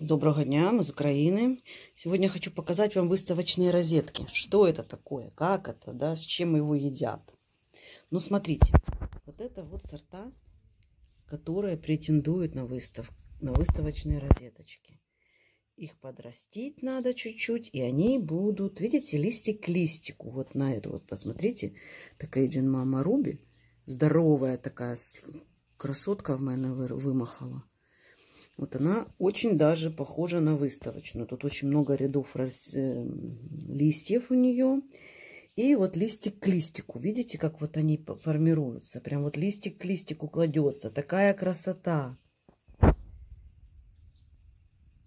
Доброго дня, мы из Украины. Сегодня хочу показать вам выставочные розетки. Что это такое, как это, да, с чем его едят. Ну, смотрите, вот это вот сорта, которые претендуют на выставочные розеточки. Их подрастить надо чуть-чуть, и они будут, видите, листик к листику. Вот на эту вот, посмотрите, такая Cajun Mama Ruby, здоровая такая красотка в меня вымахала. Вот она очень даже похожа на выставочную. Тут очень много рядов листьев у нее. И вот листик к листику. Видите, как вот они формируются? Прям вот листик к листику кладется. Такая красота.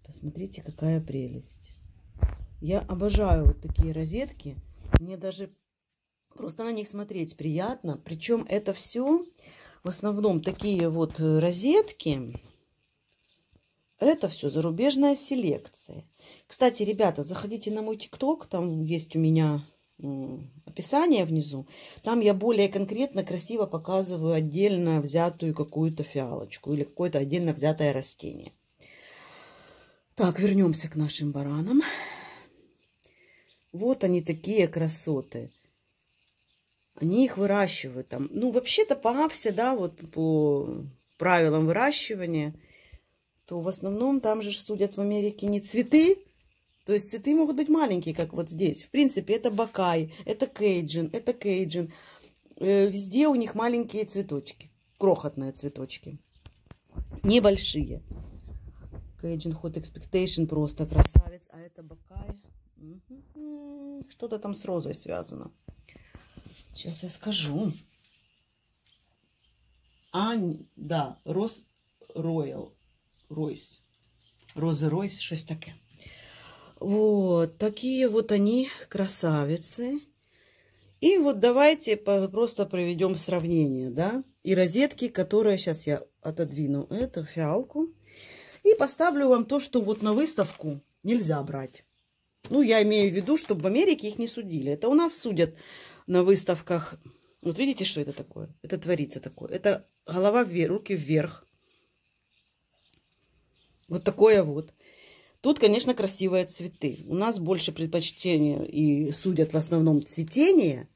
Посмотрите, какая прелесть. Я обожаю вот такие розетки. Мне даже просто на них смотреть приятно. Причем это все в основном такие вот розетки. Это все зарубежная селекция. Кстати, ребята, заходите на мой ТикТок, там есть у меня описание внизу. Там я более конкретно, красиво показываю отдельно взятую какую-то фиалочку или какое-то отдельно взятое растение. Так, вернемся к нашим баранам. Вот они такие красоты. Они их выращивают там. Ну, вообще-то по АФСе, да, вот по правилам выращивания, то в основном там же судят в Америке не цветы, то есть цветы могут быть маленькие, как вот здесь. В принципе, это Buckeye, это Cajun, это Cajun. Везде у них маленькие цветочки, крохотные цветочки, небольшие. Cajun Hot Expectation просто красавец, а это Buckeye. Что-то там с розой связано. Сейчас я скажу. А, да, Rolls Royce. Розы Ройс, что-то такое. Вот, такие вот они красавицы. И вот давайте просто проведем сравнение, да. И розетки, которые сейчас я отодвину эту фиалку. И поставлю вам то, что вот на выставку нельзя брать. Ну, я имею в виду, чтобы в Америке их не судили. Это у нас судят на выставках. Вот видите, что это такое? Это творится такое. Это голова вверх, руки вверх. Вот такое вот. Тут, конечно, красивые цветы. У нас больше предпочтения и судят в основном цветение.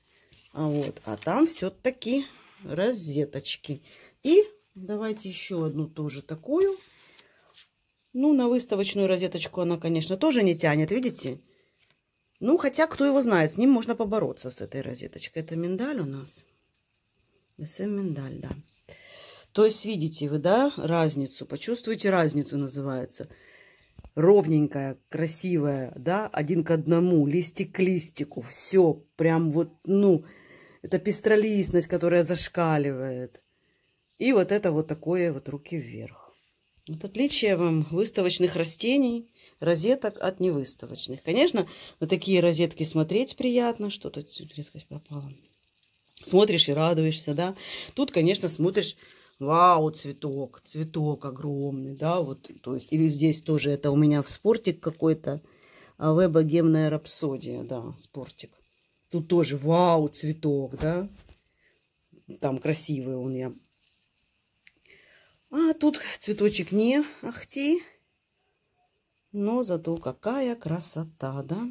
Вот. А там все-таки розеточки. И давайте еще одну тоже такую. Ну, на выставочную розеточку она, конечно, тоже не тянет, видите? Ну, хотя, кто его знает, с ним можно побороться, с этой розеточкой. Это миндаль у нас. СМ миндаль, да. То есть, видите вы, да, разницу, почувствуете разницу, называется. Ровненькая, красивая, да, один к одному, листик к листику, все, прям вот, ну, это пестролистность, которая зашкаливает. И вот это вот такое вот руки вверх. Вот отличие вам выставочных растений, розеток от невыставочных. Конечно, на такие розетки смотреть приятно, что-то резкость пропала. Смотришь и радуешься, да. Тут, конечно, смотришь... Вау, цветок, цветок огромный, да, вот, то есть, или здесь тоже это у меня в спортик какой-то, АВ богемная рапсодия, да, спортик. Тут тоже вау, цветок, да, там красивый он я. А тут цветочек не ахти, но зато какая красота, да.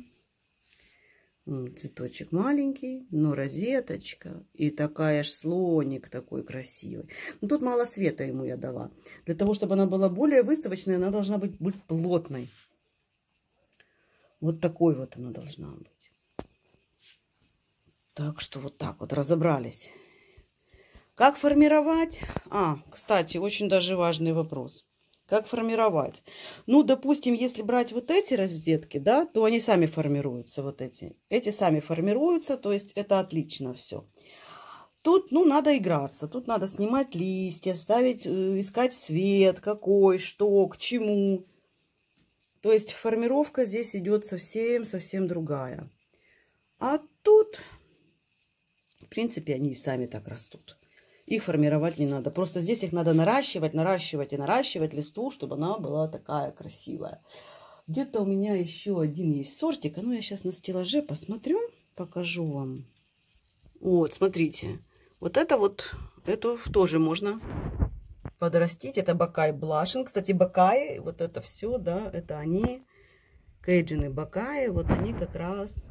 Цветочек маленький, но розеточка. И такая ж слоник такой красивый. Но тут мало света ему я дала. Для того, чтобы она была более выставочная, она должна быть плотной. Вот такой вот она должна быть. Так что вот так вот разобрались. Как формировать? А, кстати, очень даже важный вопрос. Как формировать? Ну, допустим, если брать вот эти розетки, да, то они сами формируются, вот эти. Эти сами формируются, то есть это отлично все. Тут, ну, надо играться, тут надо снимать листья, ставить, искать свет, какой, что, к чему. То есть формировка здесь идет совсем другая. А тут, в принципе, они и сами так растут. Их формировать не надо. Просто здесь их надо наращивать листву, чтобы она была такая красивая. Где-то у меня еще один есть сортик. А ну я сейчас на стеллаже посмотрю, покажу вам. Вот, смотрите. Вот это вот, эту тоже можно подрастить. Это Buckeye Blushing. Кстати, Buckeye, вот это все, да, это они, Cajun и Buckeye, вот они как раз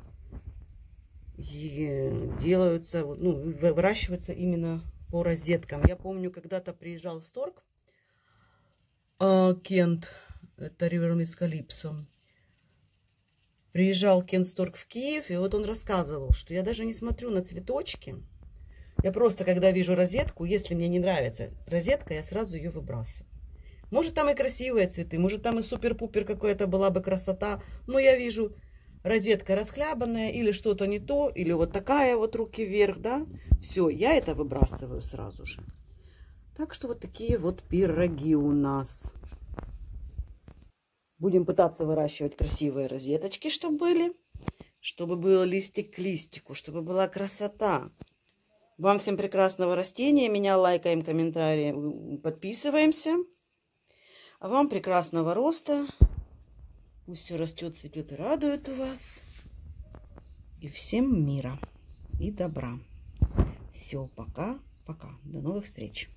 делаются, ну, выращиваются именно по розеткам. Я помню, когда-то приезжал в Stork Кент, это Ривермис Калипсо. Приезжал Кент Сторк в Киев, и вот он рассказывал, что я даже не смотрю на цветочки. Я просто, когда вижу розетку, если мне не нравится розетка, я сразу ее выбрасываю. Может, там и красивые цветы, может, там и супер-пупер какая-то была бы красота, но я вижу розетка расхлябанная, или что-то не то, или вот такая вот руки вверх, да. Все, я это выбрасываю сразу же. Так что вот такие вот пироги у нас. Будем пытаться выращивать красивые розеточки, чтобы был листик к листику, чтобы была красота. Вам всем прекрасного растения. Меня лайкаем, комментарии, подписываемся. А вам прекрасного роста. Пусть все растет, цветет и радует у вас. И всем мира и добра. Все, пока-пока. До новых встреч.